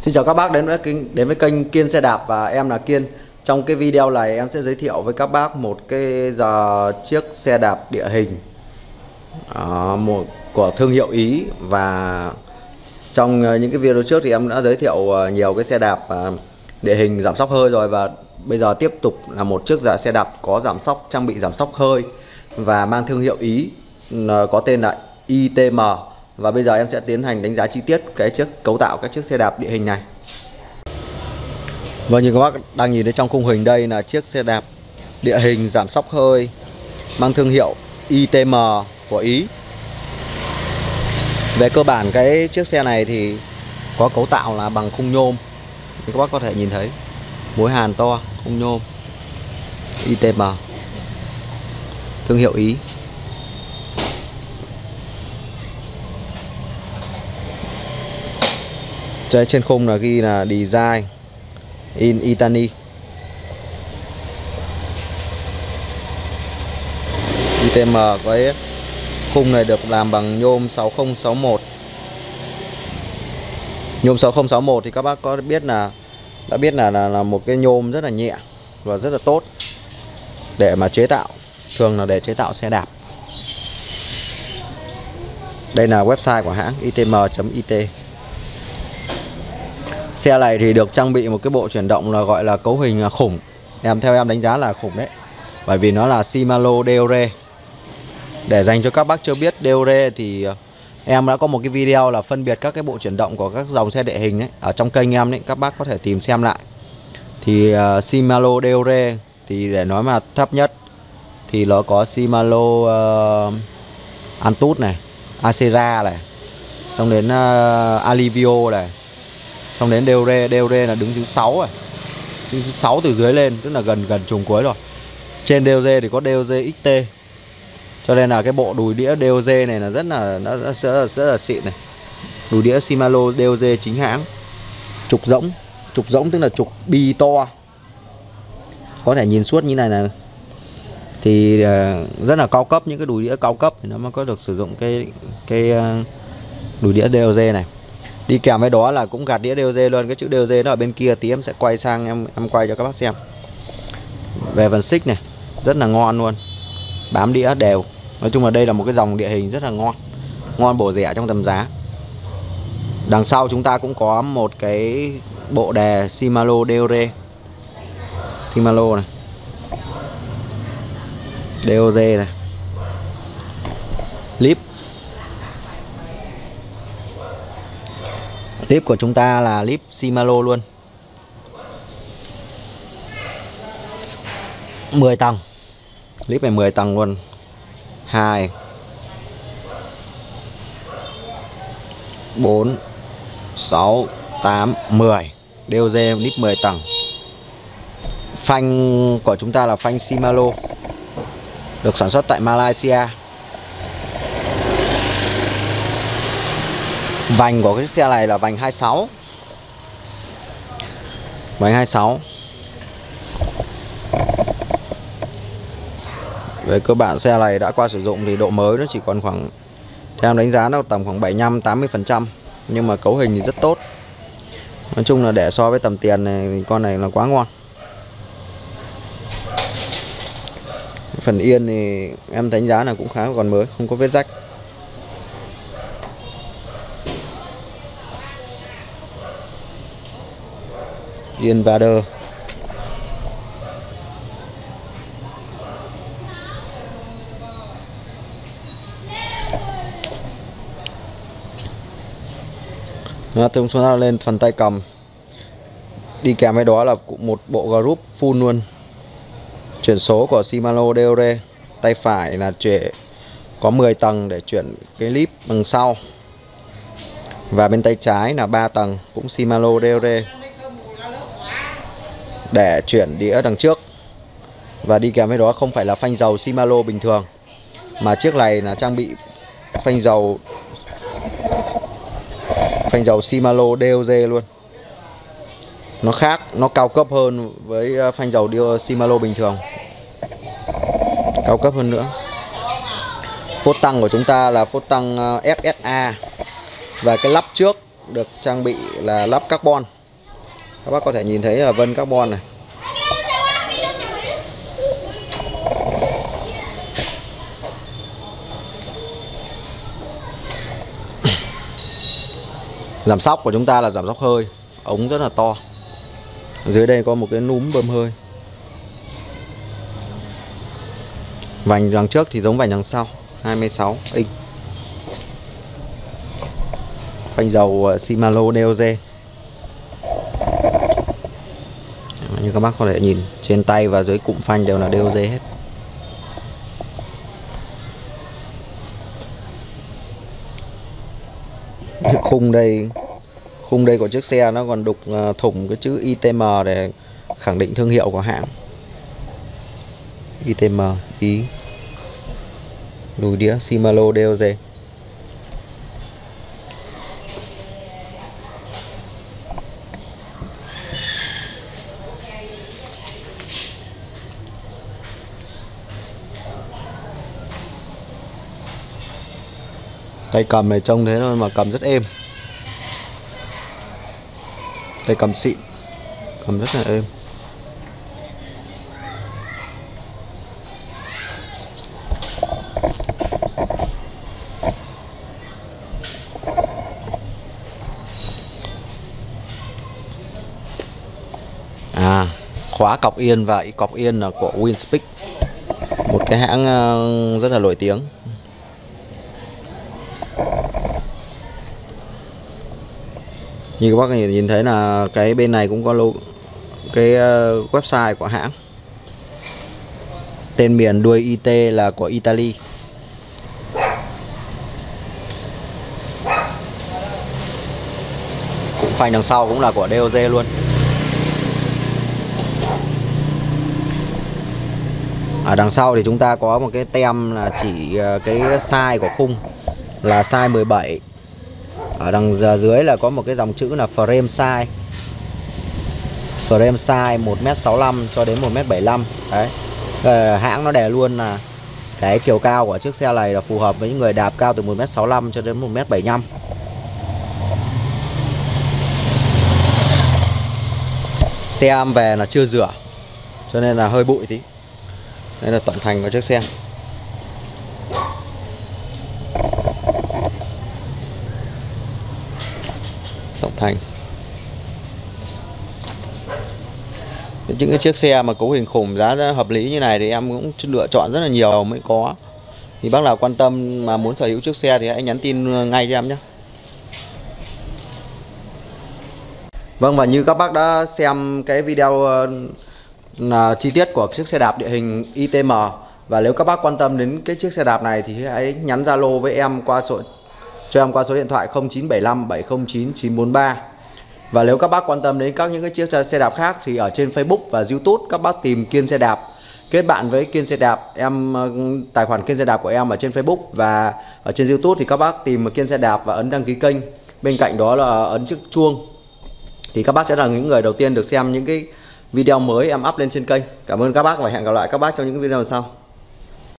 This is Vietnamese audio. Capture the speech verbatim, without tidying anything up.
Xin chào các bác đến với kênh, đến với kênh Kiên xe đạp và em là Kiên. Trong cái video này em sẽ giới thiệu với các bác một cái giờ chiếc xe đạp địa hình uh, một của thương hiệu Ý. Và trong uh, những cái video trước thì em đã giới thiệu uh, nhiều cái xe đạp uh, địa hình giảm xóc hơi rồi, và bây giờ tiếp tục là một chiếc giờ xe đạp có giảm xóc, trang bị giảm xóc hơi và mang thương hiệu Ý uh, có tên là i tê em. Và bây giờ em sẽ tiến hành đánh giá chi tiết cái chiếc cấu tạo các chiếc xe đạp địa hình này. Vâng, như các bác đang nhìn thấy trong khung hình đây là chiếc xe đạp địa hình giảm xóc hơi mang thương hiệu i tê em của Ý. Về cơ bản cái chiếc xe này thì có cấu tạo là bằng khung nhôm. Như các bác có thể nhìn thấy mối hàn to, khung nhôm i tê em, thương hiệu Ý. Trên khung là ghi là Design in Italy, i tê em. Cái khung này được làm bằng nhôm sáu không sáu một. Nhôm sáu không sáu một thì các bác có biết là đã biết là, là là một cái nhôm rất là nhẹ và rất là tốt để mà chế tạo, thường là để chế tạo xe đạp. Đây là website của hãng i tê em chấm i t. Xe này thì được trang bị một cái bộ chuyển động là gọi là cấu hình khủng. Em theo em đánh giá là khủng đấy. Bởi vì nó là Shimano Deore. Để dành cho các bác chưa biết Deore thì em đã có một cái video là phân biệt các cái bộ chuyển động của các dòng xe địa hình đấy, ở trong kênh em đấy, các bác có thể tìm xem lại. Thì uh, Shimano Deore thì để nói mà thấp nhất thì nó có Shimano uh, Antus này, Acera này, xong đến uh, Alivio này, xong đến Deore. Deore là đứng thứ sáu rồi, đứng thứ sáu từ dưới lên, tức là gần gần trùng cuối rồi. Trên Deore thì có Deore ích tê. Cho nên là cái bộ đùi đĩa Deore này là rất là nó sẽ rất, rất là xịn này. Đùi đĩa Shimano Deore chính hãng. Trục rỗng, trục rỗng tức là trục bi to, có thể nhìn suốt như này là thì rất là cao cấp. Những cái đùi đĩa cao cấp thì nó mới có được sử dụng cái cái đùi đĩa Deore này. Đi kèm với đó là cũng gạt đĩa Deore luôn. Cái chữ Deore nó ở bên kia, tí em sẽ quay sang em em quay cho các bác xem. Về phần xích này rất là ngon luôn, bám đĩa đều. Nói chung là đây là một cái dòng địa hình rất là ngon, ngon bổ rẻ trong tầm giá. Đằng sau chúng ta cũng có một cái bộ đè Shimano Deore, Shimano này, Deore này, clip. Clip của chúng ta là clip Shimano luôn, mười tầng. Clip này mười tầng luôn. Hai bốn sáu tám mười. Deore clip mười tầng. Phanh của chúng ta là phanh Shimano, được sản xuất tại Malaysia. Vành của cái xe này là vành hai mươi sáu. Vành hai mươi sáu. Về cơ bản xe này đã qua sử dụng thì độ mới nó chỉ còn khoảng, theo em đánh giá nó tầm khoảng bảy mươi lăm đến tám mươi phần trăm, nhưng mà cấu hình thì rất tốt. Nói chung là để so với tầm tiền này thì con này là quá ngon. Phần yên thì em đánh giá là cũng khá còn mới, không có vết rách. Yên vader. Chúng ta lên phần tay cầm. Đi kèm với đó là một bộ group full luôn. Chuyển số của Shimano Deore. Tay phải là chuyển, có mười tầng để chuyển cái clip đằng sau. Và bên tay trái là ba tầng, cũng Shimano Deore, để chuyển đĩa đằng trước. Và đi kèm với đó không phải là phanh dầu Shimano bình thường, mà chiếc này là trang bị phanh dầu, phanh dầu Shimano Deore luôn. Nó khác, nó cao cấp hơn với phanh dầu Shimano bình thường, cao cấp hơn nữa. Phốt tăng của chúng ta là phốt tăng ép ét a. Và cái lắp trước được trang bị là lắp carbon. Các bác có thể nhìn thấy là vân carbon này. Giảm sóc của chúng ta là giảm sóc hơi, ống rất là to. Dưới đây có một cái núm bơm hơi. Vành đằng trước thì giống vành đằng sau, hai mươi sáu inch. Phanh dầu Shimano Deore. Như các bác có thể nhìn, trên tay và dưới cụm phanh đều là Deore hết. Khung đây, khung đây của chiếc xe nó còn đục thủng cái chữ I T M để khẳng định thương hiệu của hãng. I T M Ý. Lùi đĩa Shimano Deore. Tay cầm này trông thế thôi mà cầm rất êm. Tay cầm xịn, cầm rất là êm. À, khóa cọc yên và cọc yên là của Winspeak, một cái hãng rất là nổi tiếng. Như các bác nhìn thấy là cái bên này cũng có logo, cái website của hãng. Tên miền đuôi I T là của Italy. Cũng phanh đằng sau cũng là của Deore luôn. Ở đằng sau thì chúng ta có một cái tem là chỉ cái size của khung là size mười bảy. Ở đằng dưới là có một cái dòng chữ là frame size. Frame size một mét sáu mươi lăm cho đến một mét bảy mươi lăm. Đấy. Hãng nó để luôn là cái chiều cao của chiếc xe này là phù hợp với những người đạp cao từ một mét sáu mươi lăm cho đến một mét bảy mươi lăm. Xe em về là chưa rửa cho nên là hơi bụi tí. Đây là tổng thành của chiếc xe. Thành những cái chiếc xe mà cấu hình khủng, giá hợp lý như này thì em cũng lựa chọn rất là nhiều mới có. Thì bác nào quan tâm mà muốn sở hữu chiếc xe thì hãy nhắn tin ngay cho em nhé. Vâng, và như các bác đã xem cái video là chi tiết của chiếc xe đạp địa hình I T M, và nếu các bác quan tâm đến cái chiếc xe đạp này thì hãy nhắn Zalo với em qua số cho em qua số điện thoại không chín bảy lăm bảy không chín chín bốn ba. Và nếu các bác quan tâm đến các những cái chiếc xe đạp khác thì ở trên Facebook và YouTube các bác tìm Kiên xe đạp, kết bạn với Kiên xe đạp. Em tài khoản Kiên xe đạp của em ở trên Facebook, và ở trên YouTube thì các bác tìm Kiên xe đạp và ấn đăng ký kênh. Bên cạnh đó là ấn chiếc chuông thì các bác sẽ là những người đầu tiên được xem những cái video mới em up lên trên kênh. Cảm ơn các bác và hẹn gặp lại các bác trong những video sau.